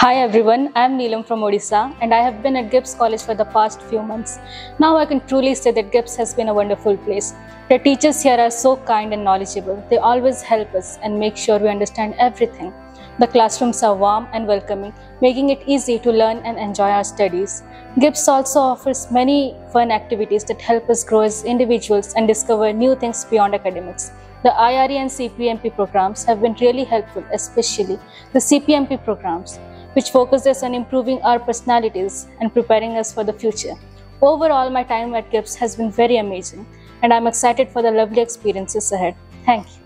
Hi everyone, I am Neelam from Odisha and I have been at GIBS college for the past few months. Now I can truly say that GIBS has been a wonderful place. The teachers here are so kind and knowledgeable. They always help us and make sure we understand everything. The classrooms are warm and welcoming, making it easy to learn and enjoy our studies. GIBS also offers many fun activities that help us grow as individuals and discover new things beyond academics. The IRE and CPMP programs have been really helpful, especially the CPMP programs, which focuses on improving our personalities and preparing us for the future. Overall, my time at GIBS has been very amazing, and I'm excited for the lovely experiences ahead. Thank you.